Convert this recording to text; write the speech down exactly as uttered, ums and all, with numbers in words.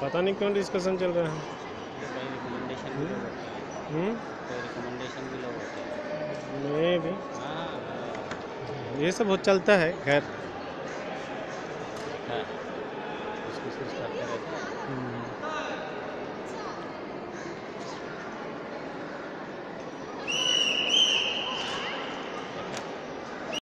पता नहीं क्यों डिस्कशन चल रहा है। मैं भी ये सब चलता है। खैर हाँ।